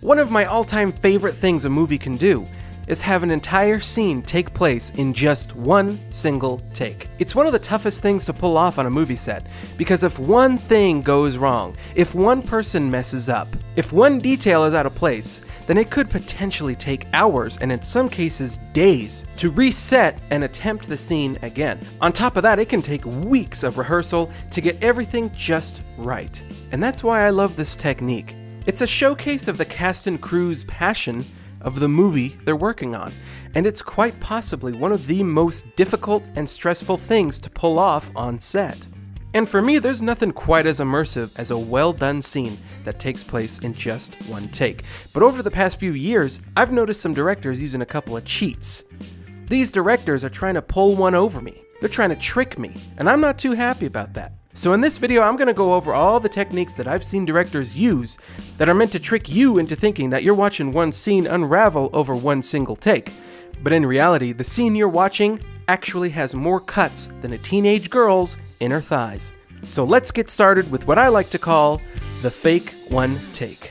One of my all-time favorite things a movie can do is have an entire scene take place in just one single take. It's one of the toughest things to pull off on a movie set, because if one thing goes wrong, if one person messes up, if one detail is out of place, then it could potentially take hours, and in some cases days, to reset and attempt the scene again. On top of that, it can take weeks of rehearsal to get everything just right. And that's why I love this technique. It's a showcase of the cast and crew's passion of the movie they're working on, and it's quite possibly one of the most difficult and stressful things to pull off on set. And for me, there's nothing quite as immersive as a well-done scene that takes place in just one take. But over the past few years, I've noticed some directors using a couple of cheats. These directors are trying to pull one over me. They're trying to trick me, and I'm not too happy about that. So in this video, I'm going to go over all the techniques that I've seen directors use that are meant to trick you into thinking that you're watching one scene unravel over one single take. But in reality, the scene you're watching actually has more cuts than a teenage girl's inner thighs. So let's get started with what I like to call the fake one take.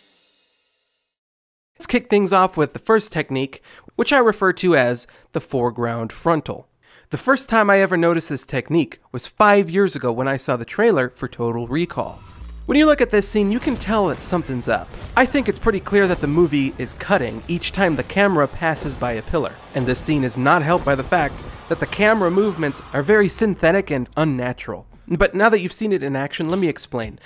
Let's kick things off with the first technique, which I refer to as the foreground frontal. The first time I ever noticed this technique was 5 years ago when I saw the trailer for Total Recall. When you look at this scene, you can tell that something's up. I think it's pretty clear that the movie is cutting each time the camera passes by a pillar, and this scene is not helped by the fact that the camera movements are very synthetic and unnatural. But now that you've seen it in action, let me explain.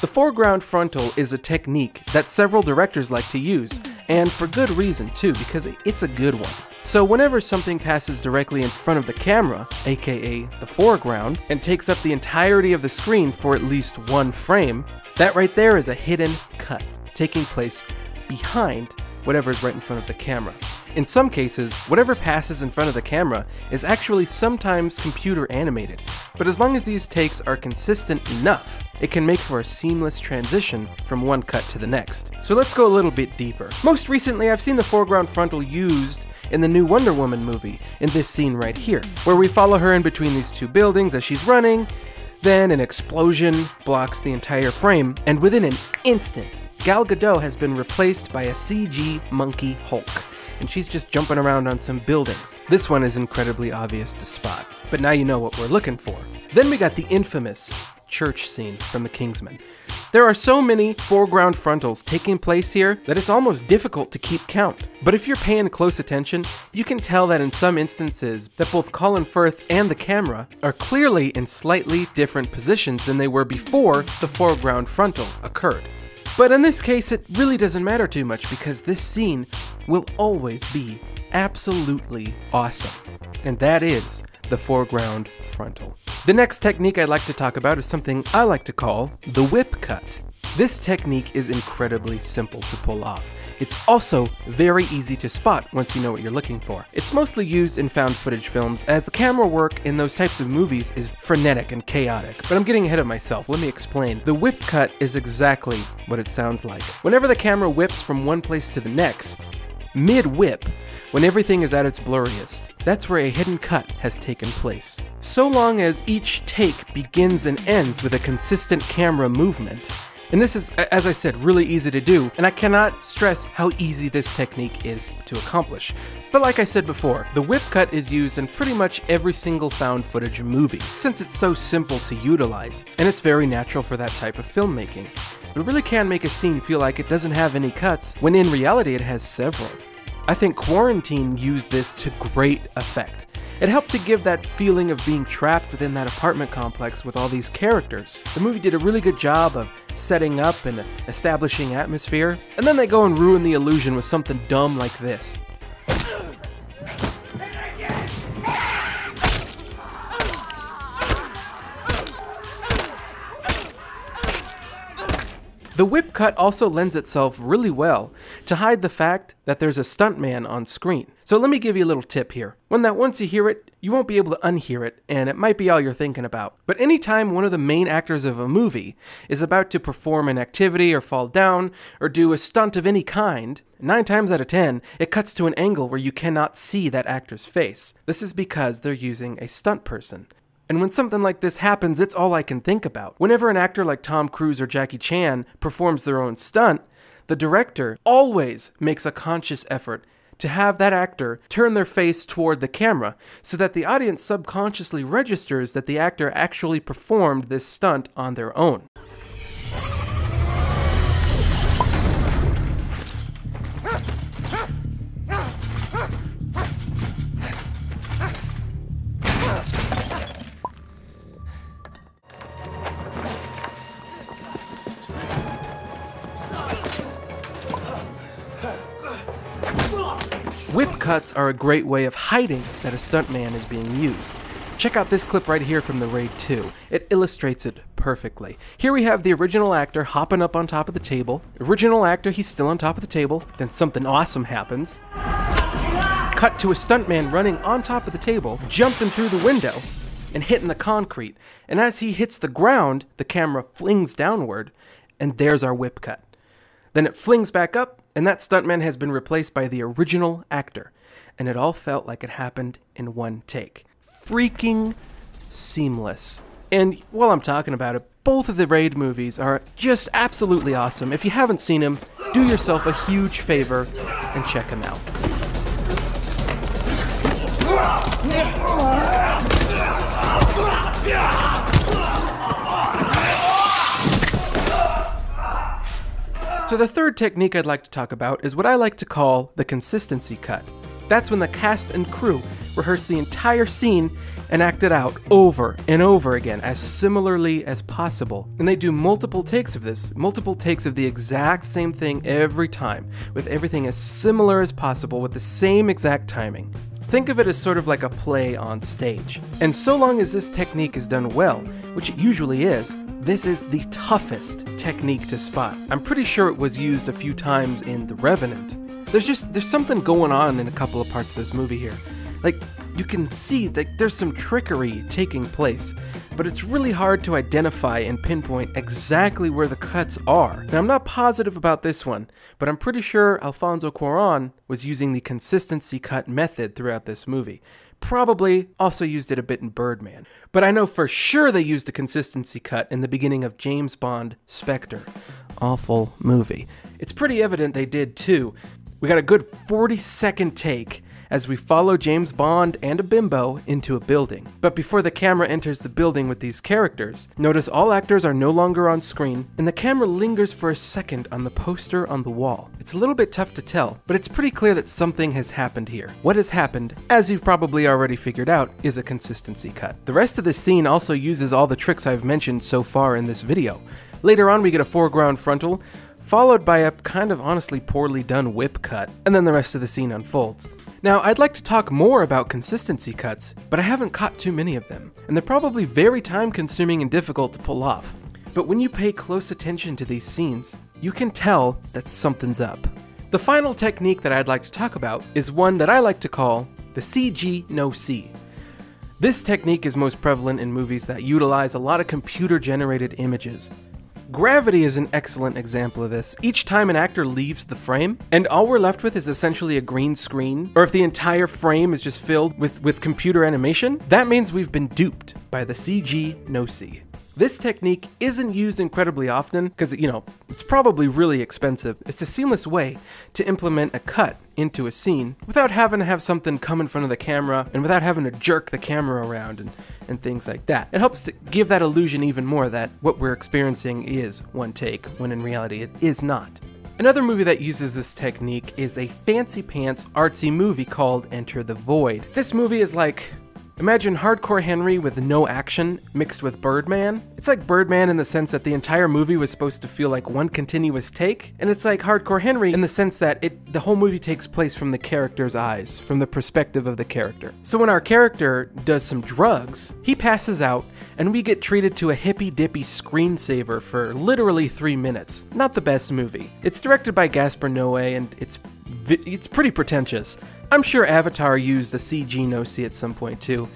The foreground frontal is a technique that several directors like to use, and for good reason too, because it's a good one. So whenever something passes directly in front of the camera, aka the foreground, and takes up the entirety of the screen for at least one frame, that right there is a hidden cut taking place behind whatever is right in front of the camera. In some cases, whatever passes in front of the camera is actually sometimes computer animated, but as long as these takes are consistent enough, it can make for a seamless transition from one cut to the next. So let's go a little bit deeper. Most recently, I've seen the foreground frontal used in the new Wonder Woman movie, in this scene right here, where we follow her in between these two buildings as she's running, then an explosion blocks the entire frame, and within an instant, Gal Gadot has been replaced by a CG monkey Hulk, and she's just jumping around on some buildings. This one is incredibly obvious to spot, but now you know what we're looking for. Then we got the infamous church scene from the Kingsman. There are so many foreground frontals taking place here that it's almost difficult to keep count. But if you're paying close attention, you can tell that in some instances that both Colin Firth and the camera are clearly in slightly different positions than they were before the foreground frontal occurred. But in this case, it really doesn't matter too much because this scene will always be absolutely awesome. And that is the foreground frontal. The next technique I'd like to talk about is something I like to call the whip cut. This technique is incredibly simple to pull off. It's also very easy to spot once you know what you're looking for. It's mostly used in found footage films as the camera work in those types of movies is frenetic and chaotic. But I'm getting ahead of myself, let me explain. The whip cut is exactly what it sounds like. Whenever the camera whips from one place to the next, mid-whip, when everything is at its blurriest, that's where a hidden cut has taken place. So long as each take begins and ends with a consistent camera movement, and this is, as I said, really easy to do, and I cannot stress how easy this technique is to accomplish. But like I said before, the whip cut is used in pretty much every single found footage movie, since it's so simple to utilize, and it's very natural for that type of filmmaking. But it really can make a scene feel like it doesn't have any cuts, when in reality it has several. I think Quarantine used this to great effect. It helped to give that feeling of being trapped within that apartment complex with all these characters. The movie did a really good job of setting up and establishing atmosphere, and then they go and ruin the illusion with something dumb like this. The whip cut also lends itself really well to hide the fact that there's a stuntman on screen. So let me give you a little tip here. One that once you hear it, you won't be able to unhear it, and it might be all you're thinking about. But anytime one of the main actors of a movie is about to perform an activity or fall down or do a stunt of any kind, 9 times out of 10, it cuts to an angle where you cannot see that actor's face. This is because they're using a stunt person. And when something like this happens, it's all I can think about. Whenever an actor like Tom Cruise or Jackie Chan performs their own stunt, the director always makes a conscious effort to have that actor turn their face toward the camera so that the audience subconsciously registers that the actor actually performed this stunt on their own. Whip cuts are a great way of hiding that a stuntman is being used. Check out this clip right here from the Raid 2. It illustrates it perfectly. Here we have the original actor hopping up on top of the table. Original actor, he's still on top of the table. Then something awesome happens. Cut to a stuntman running on top of the table, jumping through the window, and hitting the concrete. And as he hits the ground, the camera flings downward, and there's our whip cut. Then it flings back up, and that stuntman has been replaced by the original actor. And it all felt like it happened in one take. Freaking seamless. And while I'm talking about it, both of the Raid movies are just absolutely awesome. If you haven't seen them, do yourself a huge favor and check them out. So the third technique I'd like to talk about is what I like to call the consistency cut. That's when the cast and crew rehearse the entire scene and act it out over and over again as similarly as possible. And they do multiple takes of this, multiple takes of the exact same thing every time, with everything as similar as possible with the same exact timing. Think of it as sort of like a play on stage. And so long as this technique is done well, which it usually is, this is the toughest technique to spot. I'm pretty sure it was used a few times in The Revenant. There's something going on in a couple of parts of this movie here. Like, you can see that there's some trickery taking place, but it's really hard to identify and pinpoint exactly where the cuts are. Now, I'm not positive about this one, but I'm pretty sure Alfonso Cuarón was using the consistency cut method throughout this movie. Probably also used it a bit in Birdman. But I know for sure they used a consistency cut in the beginning of James Bond Spectre. Awful movie. It's pretty evident they did too. We got a good 40-second take as we follow James Bond and a bimbo into a building. But before the camera enters the building with these characters, notice all actors are no longer on screen, and the camera lingers for a second on the poster on the wall. It's a little bit tough to tell, but it's pretty clear that something has happened here. What has happened, as you've probably already figured out, is a consistency cut. The rest of this scene also uses all the tricks I've mentioned so far in this video. Later on, we get a foreground frontal, followed by a kind of honestly poorly done whip cut, and then the rest of the scene unfolds. Now, I'd like to talk more about consistency cuts, but I haven't caught too many of them, and they're probably very time-consuming and difficult to pull off. But when you pay close attention to these scenes, you can tell that something's up. The final technique that I'd like to talk about is one that I like to call the CG no C. This technique is most prevalent in movies that utilize a lot of computer-generated images. Gravity is an excellent example of this. Each time an actor leaves the frame, and all we're left with is essentially a green screen, or if the entire frame is just filled with computer animation, that means we've been duped by the CG no-see. This technique isn't used incredibly often, because, you know, it's probably really expensive. It's a seamless way to implement a cut into a scene without having to have something come in front of the camera and without having to jerk the camera around and things like that. It helps to give that illusion even more that what we're experiencing is one take, when in reality it is not. Another movie that uses this technique is a fancy pants artsy movie called Enter the Void. This movie is like, imagine Hardcore Henry with no action mixed with Birdman. It's like Birdman in the sense that the entire movie was supposed to feel like one continuous take, and it's like Hardcore Henry in the sense that the whole movie takes place from the character's eyes, from the perspective of the character. So when our character does some drugs, he passes out, and we get treated to a hippy-dippy screensaver for literally 3 minutes. Not the best movie. It's directed by Gaspar Noé, and it's pretty pretentious. I'm sure Avatar used the CG no-see at some point too,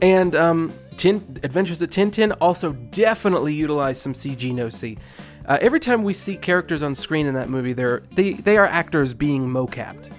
and Adventures of Tintin also definitely utilized some CG no-see. Every time we see characters on screen in that movie, they are actors being mocapped,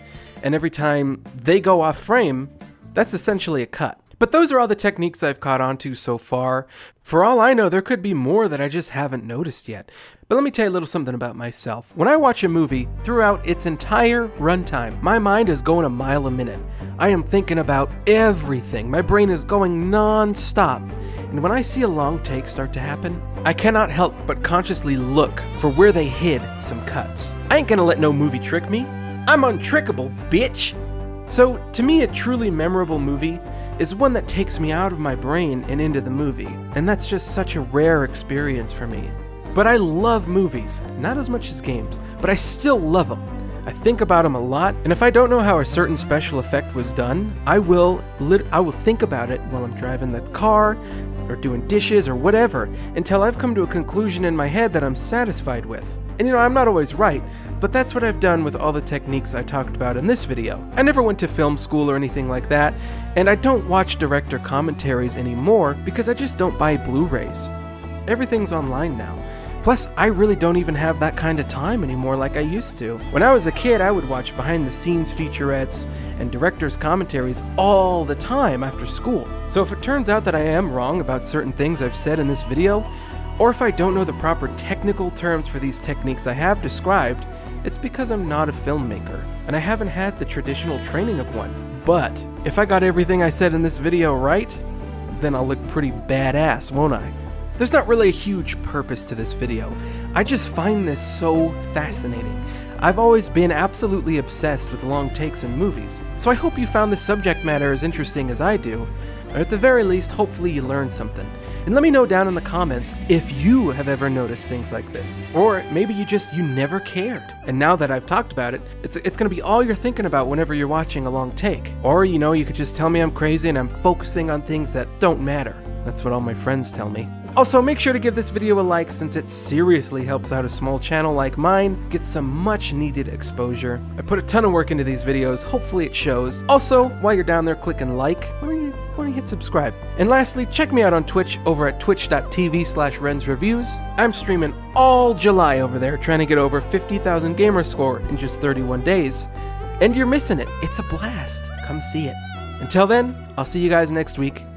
and every time they go off frame, that's essentially a cut. But those are all the techniques I've caught on to so far. For all I know, there could be more that I just haven't noticed yet. But let me tell you a little something about myself. When I watch a movie, throughout its entire runtime, my mind is going a mile a minute. I am thinking about everything. My brain is going non-stop. And when I see a long take start to happen, I cannot help but consciously look for where they hid some cuts. I ain't gonna let no movie trick me. I'm untrickable, bitch! So, to me, a truly memorable movie is one that takes me out of my brain and into the movie, and that's just such a rare experience for me. But I love movies, not as much as games, but I still love them. I think about them a lot, and if I don't know how a certain special effect was done, I will think about it while I'm driving the car, or doing dishes, or whatever, until I've come to a conclusion in my head that I'm satisfied with. And you know, I'm not always right, but that's what I've done with all the techniques I talked about in this video. I never went to film school or anything like that, and I don't watch director commentaries anymore because I just don't buy Blu-rays. Everything's online now. Plus, I really don't even have that kind of time anymore like I used to. When I was a kid, I would watch behind-the-scenes featurettes and directors' commentaries all the time after school. So if it turns out that I am wrong about certain things I've said in this video, or if I don't know the proper technical terms for these techniques I have described, it's because I'm not a filmmaker, and I haven't had the traditional training of one. But if I got everything I said in this video right, then I'll look pretty badass, won't I? There's not really a huge purpose to this video. I just find this so fascinating. I've always been absolutely obsessed with long takes in movies, so I hope you found this subject matter as interesting as I do. Or at the very least, hopefully you learned something. And let me know down in the comments if you have ever noticed things like this. Or maybe you never cared. And now that I've talked about it, it's gonna be all you're thinking about whenever you're watching a long take. Or, you know, you could just tell me I'm crazy and I'm focusing on things that don't matter. That's what all my friends tell me. Also, make sure to give this video a like since it seriously helps out a small channel like mine get some much needed exposure. I put a ton of work into these videos, hopefully it shows. Also, while you're down there clicking like, why don't you hit subscribe? And lastly, check me out on Twitch over at twitch.tv/RennsReviews. I'm streaming all July over there trying to get over 50,000 gamer score in just 31 days. And you're missing it, it's a blast. Come see it. Until then, I'll see you guys next week.